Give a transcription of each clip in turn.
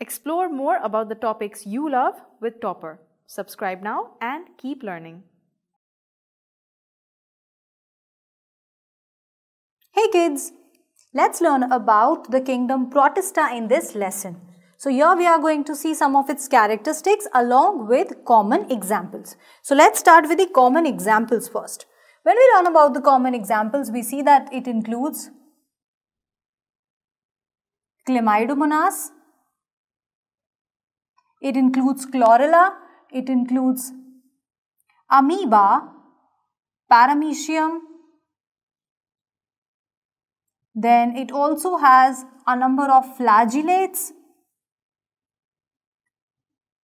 Explore more about the topics you love with Toppr. Subscribe now and keep learning. Hey kids, let's learn about the kingdom Protista in this lesson. So here we are going to see some of its characteristics along with common examples. So let's start with the common examples first. When we learn about the common examples, we see that it includes Chlamydomonas, it includes chlorella, it includes amoeba, paramecium, then it also has a number of flagellates,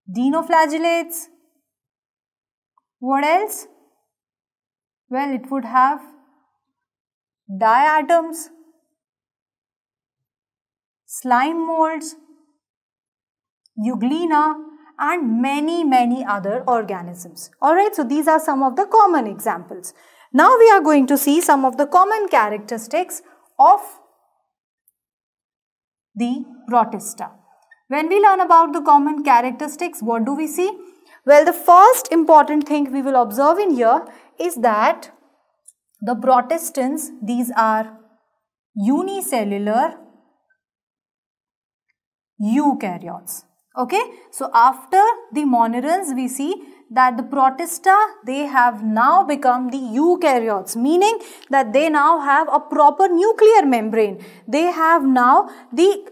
dinoflagellates. What else? Well, it would have diatoms, slime molds, Euglena, and many other organisms. Alright, so these are some of the common examples. Now we are going to see some of the common characteristics of the Protista. When we learn about the common characteristics, what do we see? Well, the first important thing we will observe in here is that the Protistans, these are unicellular eukaryotes. Okay, so after the monerans, we see that the Protista, they have now become the eukaryotes, meaning that they now have a proper nuclear membrane. They have now the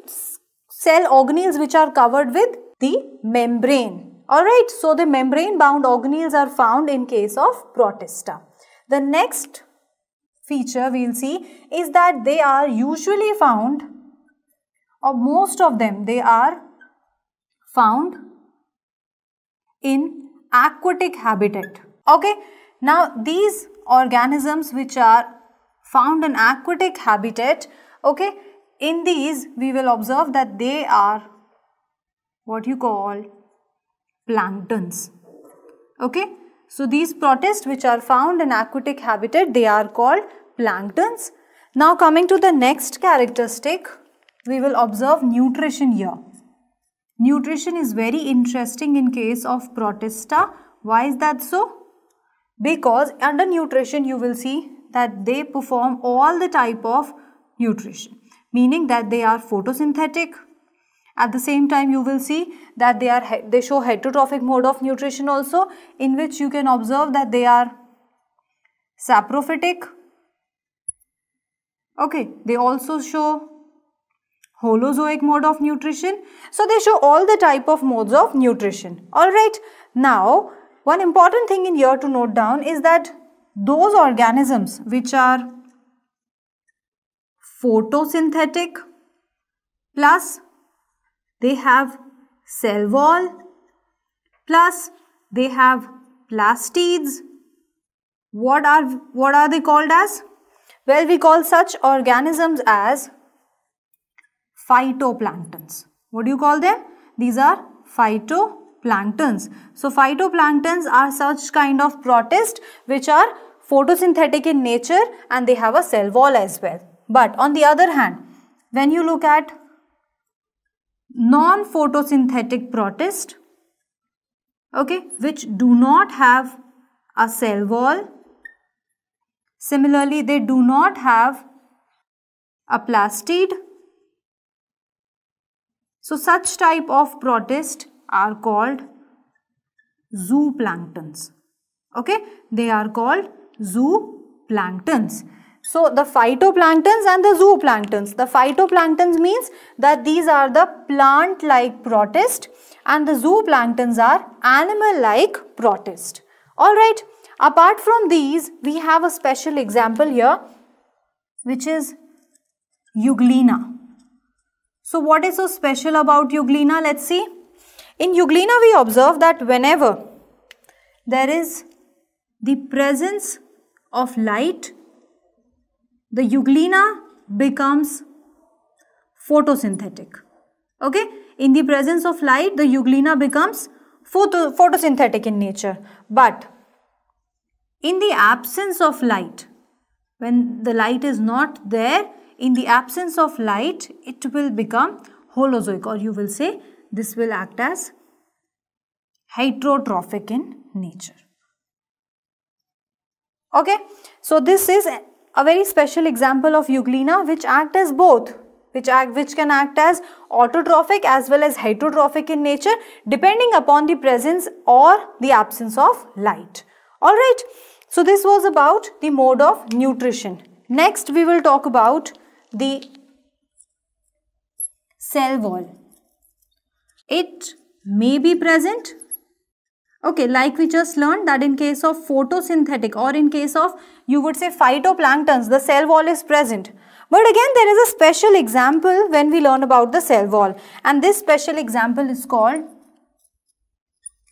cell organelles which are covered with the membrane. Alright, so the membrane bound organelles are found in case of Protista. The next feature we will see is that they are usually found, or most of them, they are found in aquatic habitat. Okay, now these organisms which are found in aquatic habitat, okay, in these we will observe that they are what you call planktons. Okay, so these Protists which are found in aquatic habitat, they are called planktons. Now coming to the next characteristic, we will observe nutrition here. Nutrition is very interesting in case of Protista. Why is that so? Because under nutrition you will see that they perform all the type of nutrition, meaning that they are photosynthetic. At the same time you will see that they show heterotrophic mode of nutrition also, in which you can observe that they are saprophytic. Okay, they also show holozoic mode of nutrition. So they show all the type of modes of nutrition. Alright, now one important thing in here to note down is that those organisms which are photosynthetic plus they have cell wall plus they have plastids. What are they called as? Well, we call such organisms as phytoplanktons. What do you call them? These are phytoplanktons. So phytoplanktons are such kind of Protist which are photosynthetic in nature and they have a cell wall as well. But on the other hand, when you look at non-photosynthetic Protist, okay, which do not have a cell wall, similarly they do not have a plastid. So such type of Protist are called zooplanktons. Okay, they are called zooplanktons. So the phytoplanktons and the zooplanktons. The phytoplanktons means that these are the plant-like Protist and the zooplanktons are animal-like Protist. Alright, apart from these, we have a special example here which is Euglena. So what is so special about Euglena? Let's see. In Euglena we observe that whenever there is the presence of light, the Euglena becomes photosynthetic. Okay? In the presence of light, the Euglena becomes photosynthetic in nature. But in the absence of light, when the light is not there, in the absence of light, it will become holozoic, or you will say This will act as heterotrophic in nature. Okay, so this is a very special example of Euglena which act as both, which can act as autotrophic as well as heterotrophic in nature depending upon the presence or the absence of light. Alright, so this was about the mode of nutrition. Next we will talk about the cell wall. It may be present. Okay, like we just learned that in case of photosynthetic or in case of, you would say, phytoplanktons, the cell wall is present. But again, there is a special example when we learn about the cell wall, and this special example is called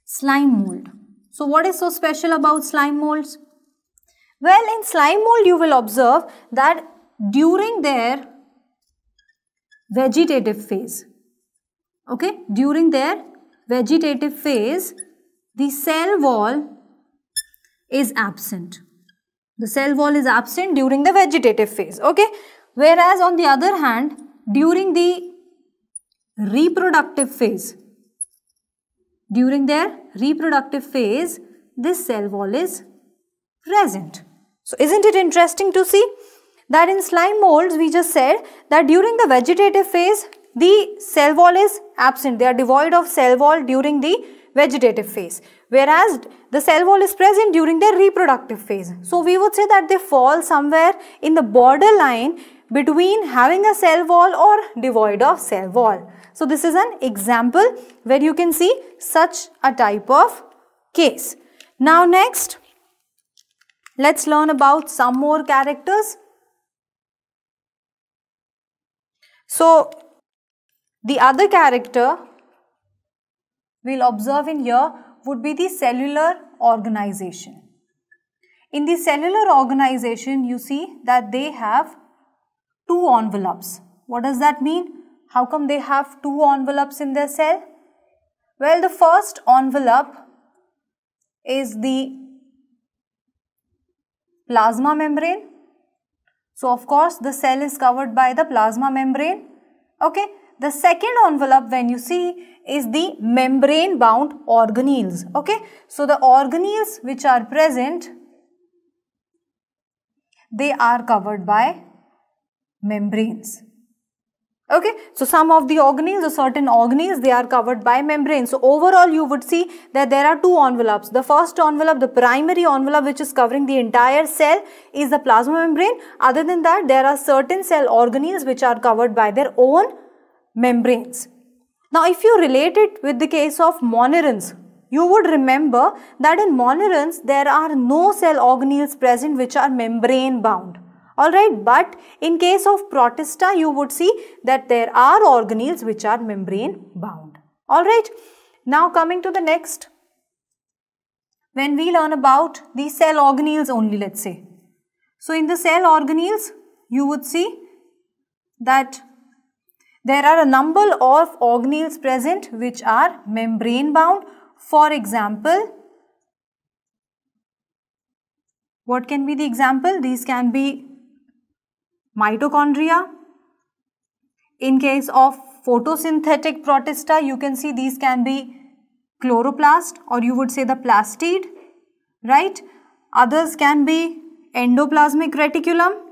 slime mold. So what is so special about slime molds? Well, in slime mold you will observe that during their vegetative phase, okay, during their vegetative phase, the cell wall is absent. The cell wall is absent during the vegetative phase, okay. Whereas on the other hand, during the reproductive phase, this cell wall is present. So isn't it interesting to see that in slime molds we just said that during the vegetative phase the cell wall is absent. They are devoid of cell wall during the vegetative phase, whereas the cell wall is present during their reproductive phase. So we would say that they fall somewhere in the borderline between having a cell wall or devoid of cell wall. So this is an example where you can see such a type of case. Now next, let's learn about some more characters. So the other character we'll observe in here would be the cellular organization. In the cellular organization, you see that they have two envelopes. What does that mean? How come they have two envelopes in their cell? Well, the first envelope is the plasma membrane. So, of course, the cell is covered by the plasma membrane. Okay. The second envelope, when you see, is the membrane bound organelles. Okay, so the organelles which are present, they are covered by membranes. Okay, so some of the organelles or certain organelles, they are covered by membranes. So overall you would see that there are two envelopes. The first envelope, the primary envelope which is covering the entire cell, is the plasma membrane. Other than that, there are certain cell organelles which are covered by their own membranes. Now if you relate it with the case of monerans, you would remember that in monerans there are no cell organelles present which are membrane bound. Alright, but in case of Protista you would see that there are organelles which are membrane bound. Alright, now coming to the next, when we learn about the cell organelles only, let's say. So in the cell organelles you would see that there are a number of organelles present which are membrane bound. For example, what can be the example? These can be mitochondria. In case of photosynthetic Protista, you can see these can be chloroplast, or you would say the plastid, right? Others can be endoplasmic reticulum.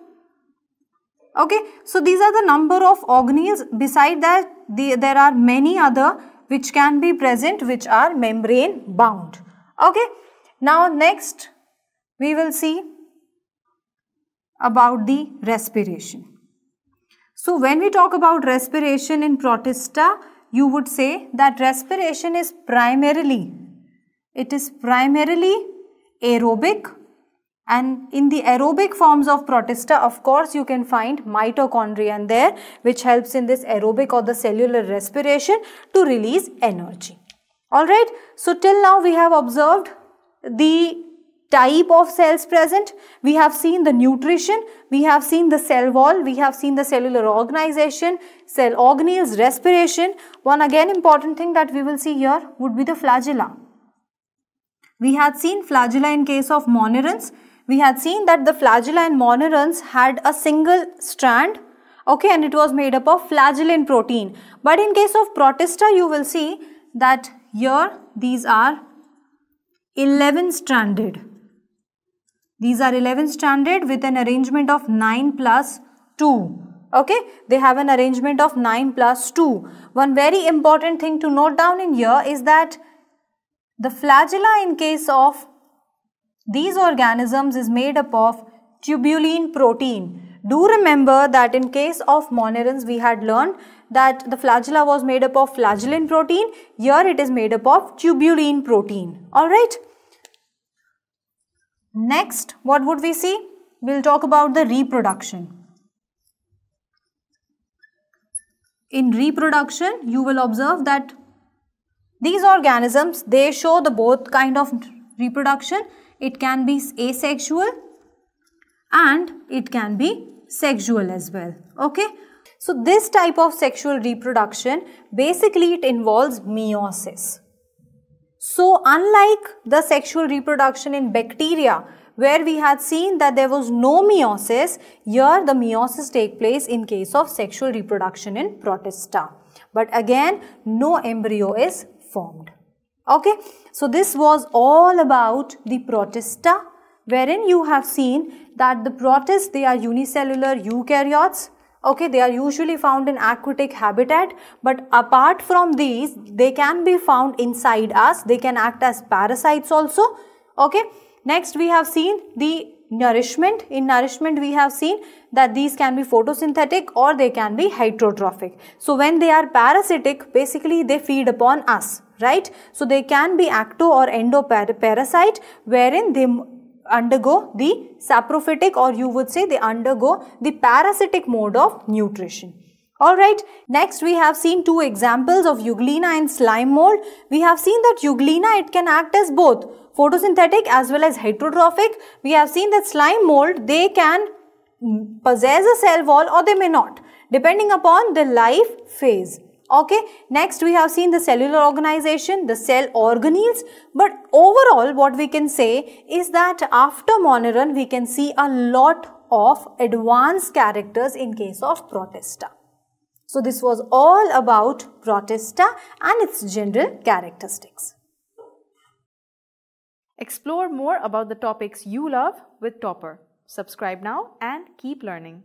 Okay, so these are the number of organelles. Beside that, there are many other which can be present which are membrane bound. Okay, now next we will see about the respiration. So when we talk about respiration in Protista, you would say that respiration is primarily, aerobic. And in the aerobic forms of Protista, of course, you can find mitochondria in there, which helps in this aerobic or the cellular respiration to release energy. Alright, so till now we have observed the type of cells present, we have seen the nutrition, we have seen the cell wall, we have seen the cellular organization, cell organelles, respiration. One again important thing that we will see here would be the flagella. We had seen flagella in case of monerans. We had seen that the flagella in monerans had a single strand, okay, and it was made up of flagellin protein. But in case of Protista, you will see that here these are 11 stranded. These are 11 stranded with an arrangement of 9 plus 2. Okay, they have an arrangement of 9 plus 2. One very important thing to note down in here is that the flagella in case of these organisms is made up of tubulin protein. Do remember that in case of monerans we had learned that the flagella was made up of flagellin protein. Here it is made up of tubulin protein. Alright. Next, what would we see? We will talk about the reproduction. In reproduction, you will observe that these organisms, they show the both kind of reproduction. It can be asexual and it can be sexual as well. Okay. So this type of sexual reproduction, basically it involves meiosis. So unlike the sexual reproduction in bacteria, where we had seen that there was no meiosis, here the meiosis takes place in case of sexual reproduction in Protista. But again, no embryo is formed. Okay, so this was all about the Protista, wherein you have seen that the protists, they are unicellular eukaryotes. Okay, they are usually found in aquatic habitat, but apart from these, they can be found inside us. They can act as parasites also. Okay. Next, we have seen the nourishment. In nourishment, we have seen that these can be photosynthetic or they can be heterotrophic. So, when they are parasitic, basically they feed upon us, right? So, they can be ecto or endoparasite, wherein they undergo the saprophytic, or you would say they undergo the parasitic mode of nutrition. Alright, next we have seen two examples of Euglena and slime mold. We have seen that Euglena, it can act as both photosynthetic as well as heterotrophic. We have seen that slime mold, they can possess a cell wall or they may not, depending upon the life phase. Okay, next we have seen the cellular organization, the cell organelles, but overall what we can say is that after Moneran we can see a lot of advanced characters in case of Protista. So this was all about Protista and its general characteristics. Explore more about the topics you love with Toppr. Subscribe now and keep learning.